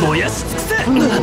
燃やし尽くせ。